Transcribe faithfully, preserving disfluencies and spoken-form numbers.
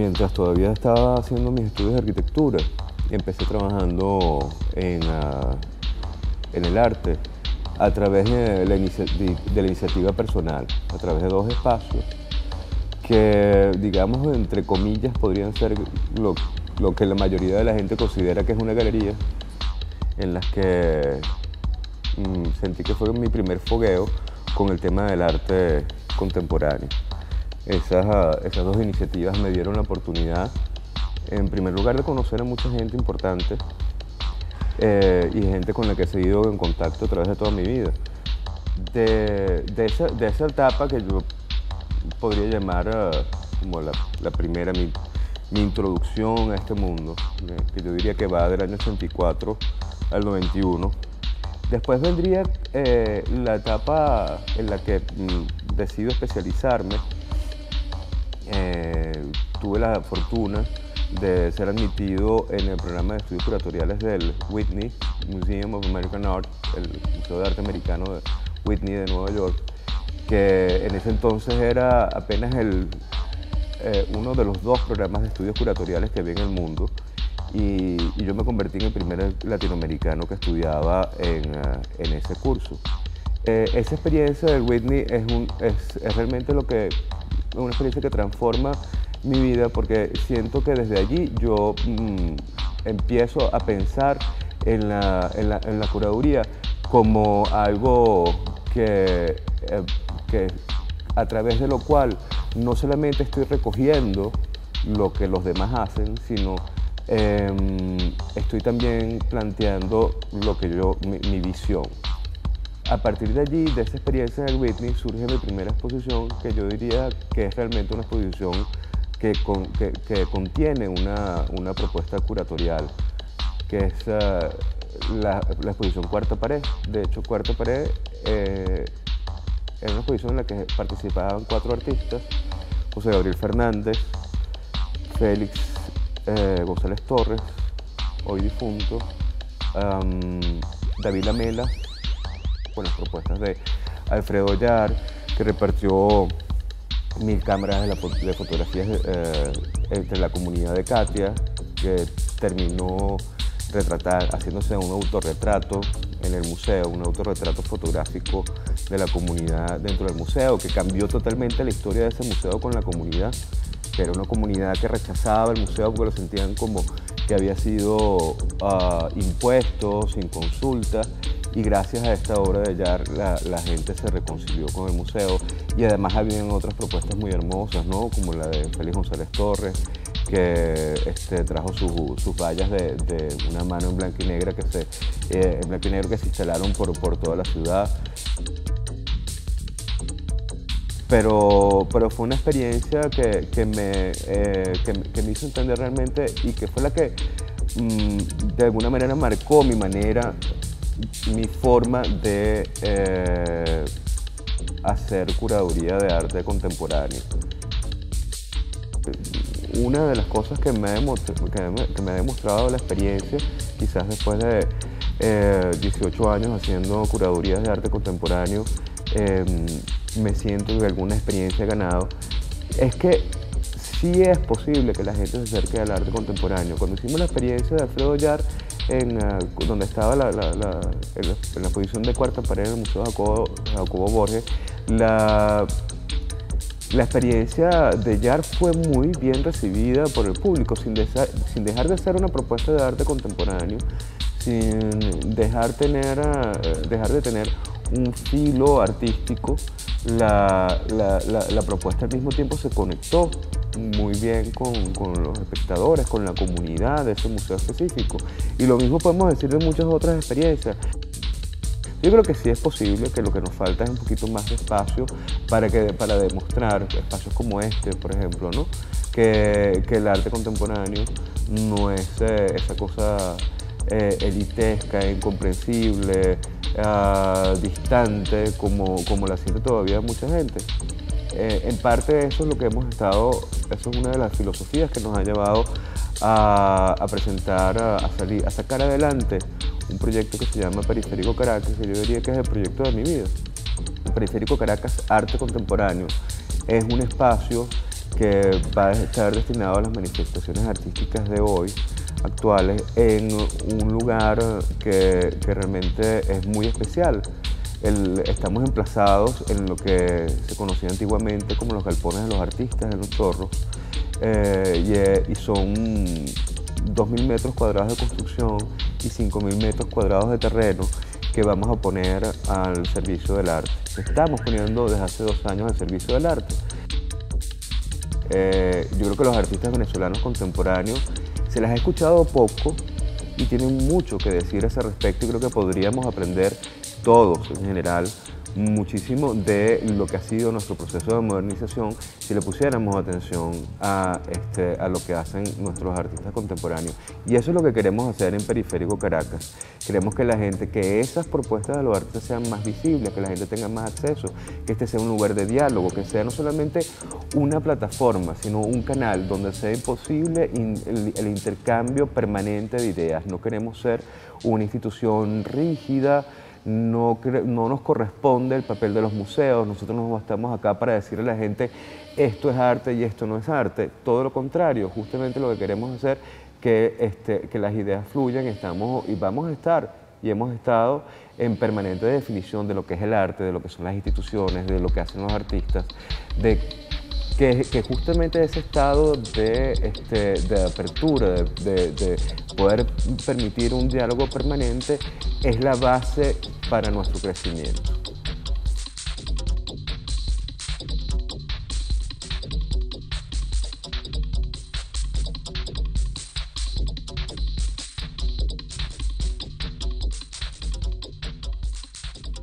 mientras todavía estaba haciendo mis estudios de arquitectura, empecé trabajando en, uh, en el arte a través de la, inicia de la iniciativa personal, a través de dos espacios que, digamos, entre comillas, podrían ser lo, lo que la mayoría de la gente considera que es una galería, en las que mm, sentí que fue mi primer fogueo con el tema del arte contemporáneo. Esas, uh, esas dos iniciativas me dieron la oportunidad, en primer lugar, de conocer a mucha gente importante eh, y gente con la que he seguido en contacto a través de toda mi vida. De, de, esa, de esa etapa que yo podría llamar uh, como la, la primera, mi, mi introducción a este mundo, eh, que yo diría que va del año ochenta y cuatro al noventa y uno. Después vendría eh, la etapa en la que mm, decido especializarme. Eh, tuve la fortuna de ser admitido en el programa de estudios curatoriales del Whitney Museum of American Art, el Museo de Arte Americano de Whitney de Nueva York, que en ese entonces era apenas el, eh, uno de los dos programas de estudios curatoriales que había en el mundo, y, y yo me convertí en el primer latinoamericano que estudiaba en, uh, en ese curso. Eh, esa experiencia del Whitney es, un, es, es realmente lo que, una experiencia que transforma mi vida, porque siento que desde allí yo mmm, empiezo a pensar en la, en la, en la curaduría como algo que, eh, que a través de lo cual no solamente estoy recogiendo lo que los demás hacen, sino eh, estoy también planteando lo que yo, mi, mi visión. A partir de allí, de esa experiencia del Whitney, surge mi primera exposición, que yo diría que es realmente una exposición Que, con, que, que contiene una, una propuesta curatorial, que es uh, la, la exposición Cuarta Pared. De hecho, Cuarta Pared eh, era una exposición en la que participaban cuatro artistas: José Gabriel Fernández, Félix eh, González Torres, hoy difunto, um, David Lamela, con las propuestas de Alfredo Yar, que repartió mil cámaras de, la, de fotografías eh, entre la comunidad de Katia, que terminó retratar, haciéndose un autorretrato en el museo, un autorretrato fotográfico de la comunidad dentro del museo, que cambió totalmente la historia de ese museo con la comunidad, que era una comunidad que rechazaba el museo porque lo sentían como que había sido uh, impuesto, sin consulta. Y gracias a esta obra de Yar, la, la gente se reconcilió con el museo, y además habían otras propuestas muy hermosas, ¿no? Como la de Félix González Torres, que este, trajo su, sus vallas de, de una mano en blanco y negro que se, eh, en blanco y negro que se instalaron por, por toda la ciudad. Pero, pero fue una experiencia que, que, me, eh, que, que me hizo entender realmente, y que fue la que mmm, de alguna manera marcó mi manera mi forma de eh, hacer curaduría de arte contemporáneo. Una de las cosas que me, que me, que me ha demostrado la experiencia, quizás después de eh, dieciocho años haciendo curadurías de arte contemporáneo, eh, me siento que alguna experiencia he ganado, es que sí es posible que la gente se acerque al arte contemporáneo. Cuando hicimos la experiencia de Alfredo Yar, En, uh, donde estaba la, la, la, en la, en la exposición de Cuarta Pared en el Museo Jacobo, Jacobo Borges, la, la experiencia de Yar fue muy bien recibida por el público, sin, desa, sin dejar de ser una propuesta de arte contemporáneo, sin dejar, tener, uh, dejar de tener un filo artístico. La, la, la, la propuesta al mismo tiempo se conectó muy bien con, con los espectadores, con la comunidad de ese museo específico. Y lo mismo podemos decir de muchas otras experiencias. Yo creo que sí es posible, que lo que nos falta es un poquito más de espacio para, que, para demostrar, espacios como este, por ejemplo, ¿no? que, que el arte contemporáneo no es eh, esa cosa eh, elitesca, incomprensible, eh, distante, como, como la siente todavía mucha gente. Eh, en parte eso es lo que hemos estado, eso es una de las filosofías que nos ha llevado a, a presentar, a, a, salir, a sacar adelante un proyecto que se llama Periférico Caracas, que yo diría que es el proyecto de mi vida. El Periférico Caracas Arte Contemporáneo es un espacio que va a estar destinado a las manifestaciones artísticas de hoy, actuales, en un lugar que, que realmente es muy especial. El, estamos emplazados en lo que se conocía antiguamente como los galpones de los artistas, en los chorros, eh, y, y son dos mil metros cuadrados de construcción y cinco mil metros cuadrados de terreno que vamos a poner al servicio del arte. Estamos poniendo desde hace dos años al servicio del arte. Eh, yo creo que los artistas venezolanos contemporáneos se las ha escuchado poco y tienen mucho que decir a ese respecto, y creo que podríamos aprender todos en general muchísimo de lo que ha sido nuestro proceso de modernización si le pusiéramos atención a, este, a lo que hacen nuestros artistas contemporáneos. Y eso es lo que queremos hacer en Periférico Caracas. Queremos que la gente, que esas propuestas de los artistas sean más visibles, que la gente tenga más acceso, que este sea un lugar de diálogo, que sea no solamente una plataforma, sino un canal donde sea posible el, el intercambio permanente de ideas. No queremos ser una institución rígida. No, no nos corresponde el papel de los museos. Nosotros no estamos acá para decirle a la gente esto es arte y esto no es arte. Todo lo contrario, justamente lo que queremos hacer que, este, que las ideas fluyan, estamos, y vamos a estar y hemos estado en permanente definición de lo que es el arte, de lo que son las instituciones, de lo que hacen los artistas, de Que, que justamente ese estado de, este, de apertura, de, de, de poder permitir un diálogo permanente, es la base para nuestro crecimiento.